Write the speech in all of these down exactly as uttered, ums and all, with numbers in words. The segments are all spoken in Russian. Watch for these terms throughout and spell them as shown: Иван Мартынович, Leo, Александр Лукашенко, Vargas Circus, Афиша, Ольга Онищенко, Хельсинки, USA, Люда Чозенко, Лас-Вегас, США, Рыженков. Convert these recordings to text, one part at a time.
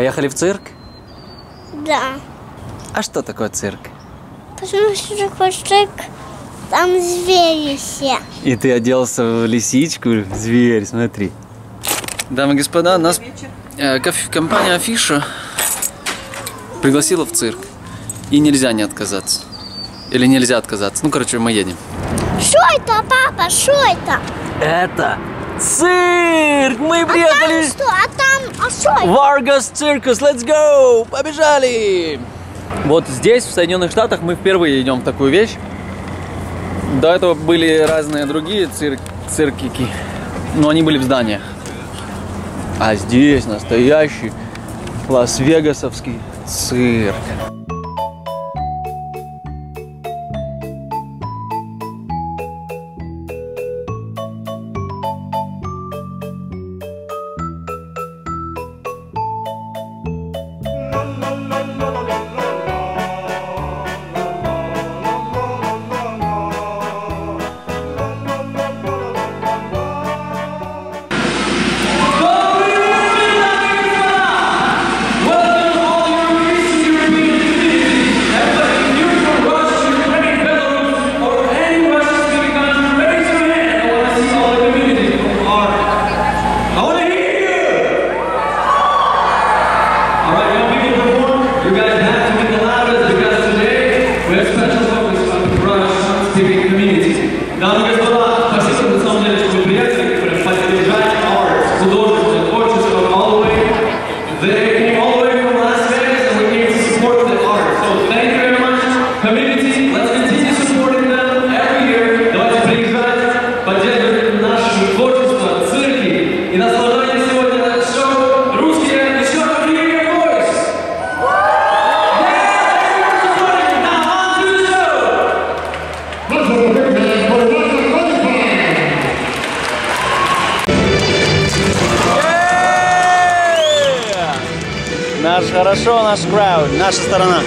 Поехали в цирк? Да. А что такое цирк? Потому что такой цирк, там звери все. И ты оделся в лисичку, зверь, смотри. Дамы и господа, нас э, компания Афиша пригласила в цирк. И нельзя не отказаться. Или нельзя отказаться. Ну, короче, мы едем. Что это, папа? Что это? Это цирк! Мы приехали! А там что? А там... А что это? Vargas Circus, let's go! Побежали! Вот здесь, в Соединенных Штатах, мы впервые идем в такую вещь. До этого были разные другие цирк... циркики. Но они были в зданиях. А здесь настоящий лас-вегасовский цирк. Наш хорошо, наш крауд, наша сторона.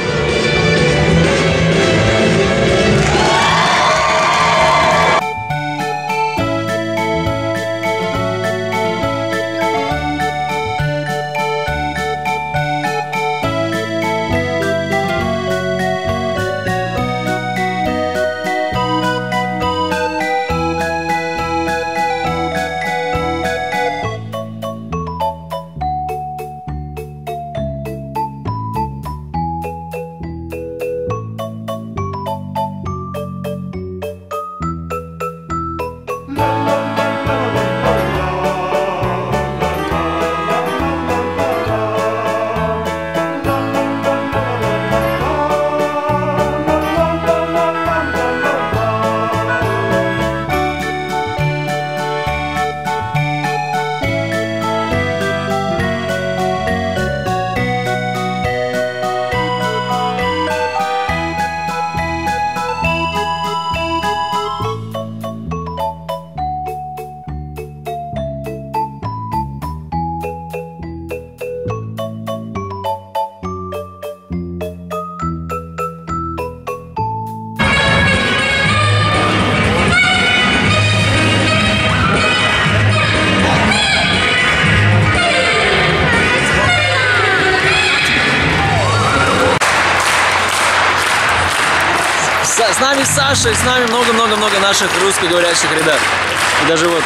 С нами Саша, и с нами много-много-много наших русскоговорящих ребят. И даже вот...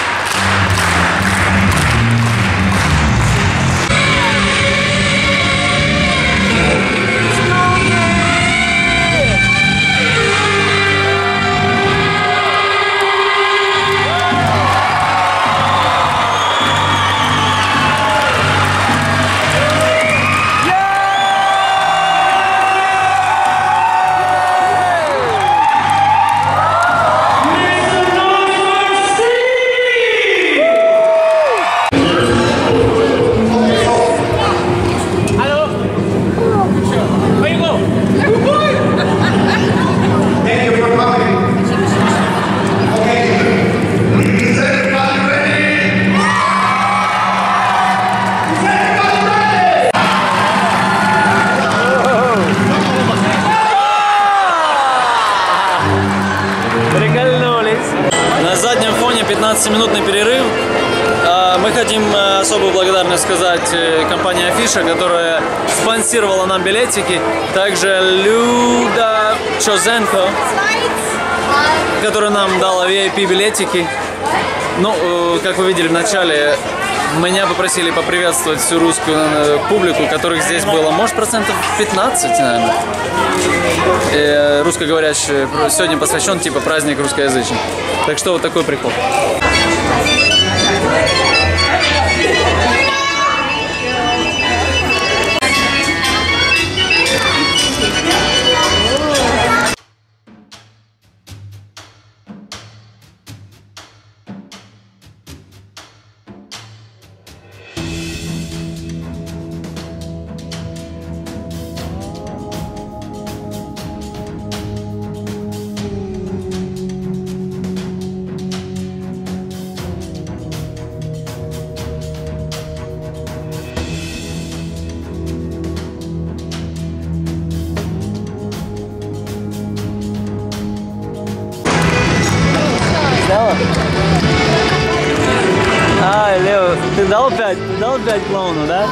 пятнадцатиминутный перерыв. Мы хотим особую благодарность благодарность сказать компании Афиша, которая спонсировала нам билетики. Также Люда Чозенко, которая нам дала ви ай пи билетики. Ну, как вы видели в начале, меня попросили поприветствовать всю русскую публику, которых здесь было, может, процентов пятнадцать, наверное. И русскоговорящие сегодня посвящен типа праздник русскоязычный. Так что вот такой прикол. А, Лео, ты дал пять? Ты дал пять клоуну, да?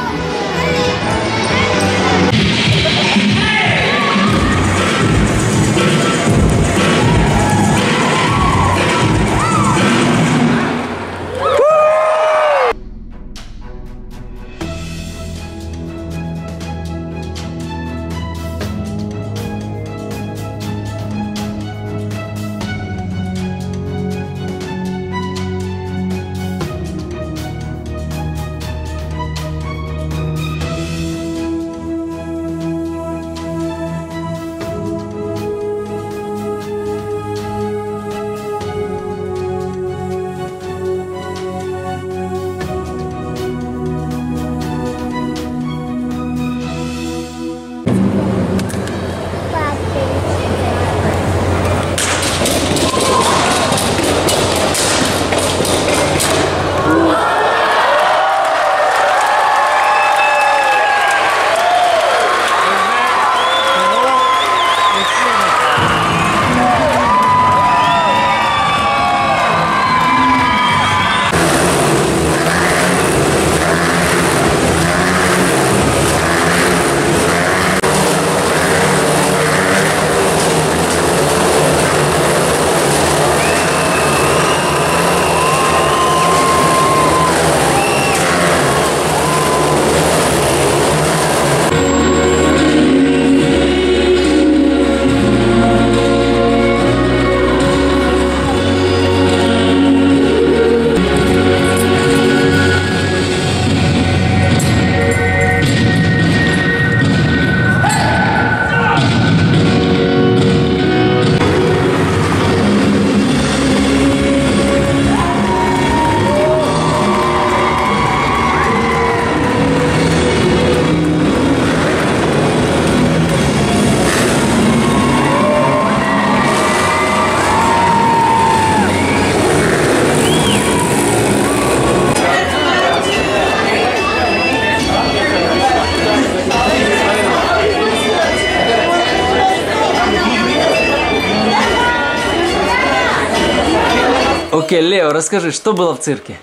Окей, Лео, расскажи, что было в цирке?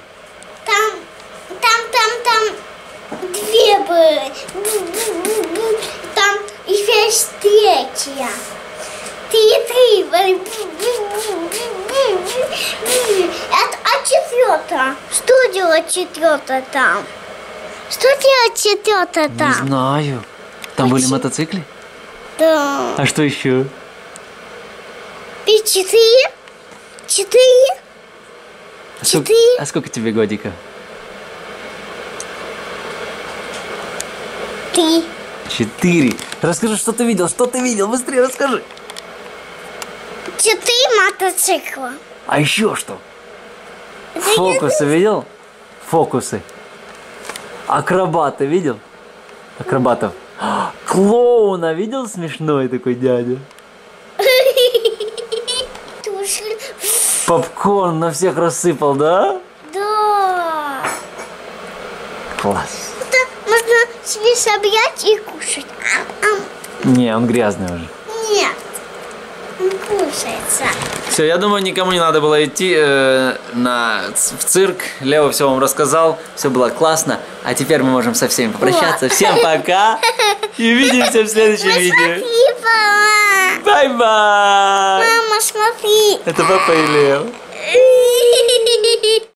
Там, там, там, там две были. Там еще есть третья. Три-три были. А четвертая? Что делать четвертая там? Что делать четвертая там? Не знаю. Там были мотоциклы? Да. А что еще? И четыре. Четыре. А сколько, а сколько тебе годиков? Три. Четыре. Расскажи, что ты видел, что ты видел, быстрее расскажи. Четыре мотоцикла. А еще что? Фокусы видел? Фокусы. Акробата видел? Акробатов. Клоуна видел? Смешной такой дядя. Попкорн на всех рассыпал, да? Да. Класс. Это можно себе собрать и кушать. Ам -ам. Не, он грязный уже. Нет, он кушается. Все, я думаю, никому не надо было идти э, на, в цирк. Лео все вам рассказал, все было классно. А теперь мы можем со всеми попрощаться. Всем пока и увидимся в следующем видео. Бай-бай! Мама, смотри! Это папа и Лео.